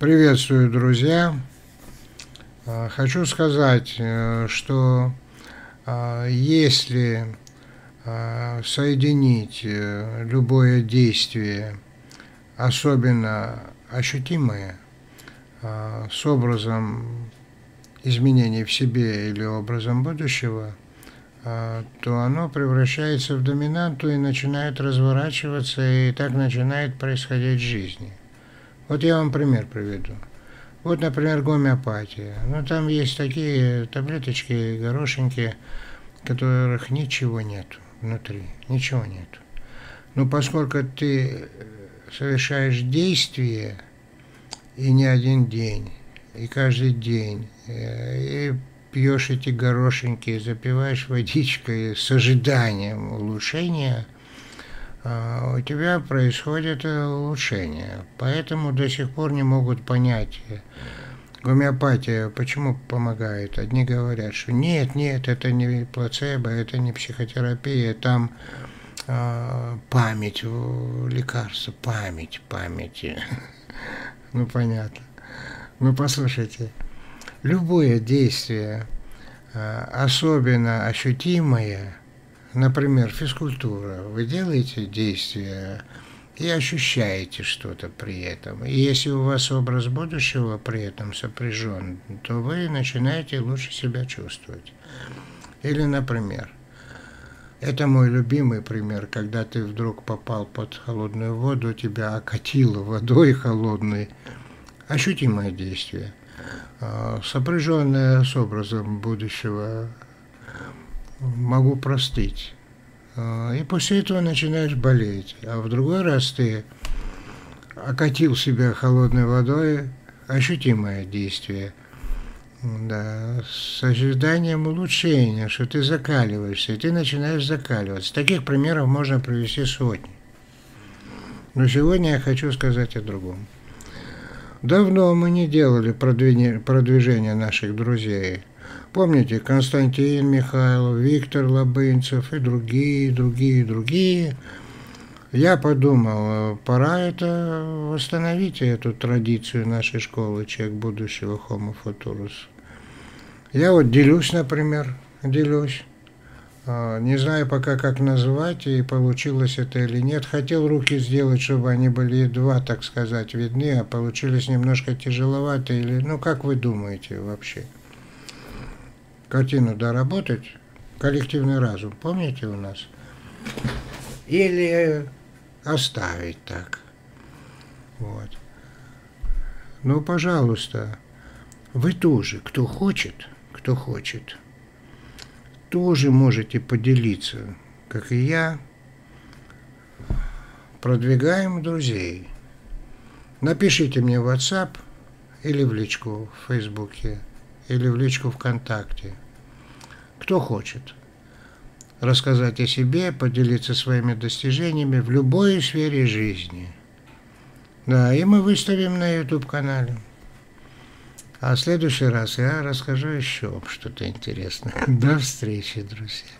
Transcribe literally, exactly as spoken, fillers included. Приветствую, друзья! Хочу сказать, что если соединить любое действие, особенно ощутимое, с образом изменений в себе или образом будущего, то оно превращается в доминанту и начинает разворачиваться, и так начинает происходить в жизни. Вот я вам пример приведу. Вот, например, гомеопатия. Ну, там есть такие таблеточки, горошинки, которых ничего нет внутри, ничего нет. Но поскольку ты совершаешь действие, и не один день, и каждый день, и пьешь эти горошинки, запиваешь водичкой с ожиданием улучшения, у тебя происходит улучшение. Поэтому до сих пор не могут понять, гомеопатия почему помогает. Одни говорят, что нет, нет, это не плацебо, это не психотерапия, там э, память, лекарства, память, память. Ну, понятно. Ну, послушайте, любое действие, особенно ощутимое, например, физкультура, вы делаете действие и ощущаете что-то при этом. И если у вас образ будущего при этом сопряжен, то вы начинаете лучше себя чувствовать. Или, например, это мой любимый пример, когда ты вдруг попал под холодную воду, тебя окатило водой холодной. Ощутимое действие, сопряженное с образом будущего. Могу простыть. И после этого начинаешь болеть. А в другой раз ты окатил себя холодной водой, ощутимое действие. Да, с ожиданием улучшения, что ты закаливаешься, и ты начинаешь закаливаться. Таких примеров можно привести сотни. Но сегодня я хочу сказать о другом. Давно мы не делали продвижение наших друзей. Помните, Константин Михайлов, Виктор Лобынцев и другие, другие, другие. Я подумал, пора это восстановить, эту традицию нашей школы «Человек будущего homo futurus». Я вот делюсь, например, делюсь. Не знаю пока, как назвать, и получилось это или нет. Хотел руки сделать, чтобы они были едва, так сказать, видны, а получились немножко тяжеловатые. Или... Ну, как вы думаете вообще? Картину доработать, коллективный разум, помните у нас? Или оставить так. Вот. Ну, пожалуйста, вы тоже, кто хочет, кто хочет, тоже можете поделиться, как и я, продвигаем друзей. Напишите мне в WhatsApp или в личку в Фейсбуке, или в личку ВКонтакте. Кто хочет рассказать о себе, поделиться своими достижениями в любой сфере жизни. Да, и мы выставим на ютуб-канале. А в следующий раз я расскажу еще что-то интересное. До встречи, друзья.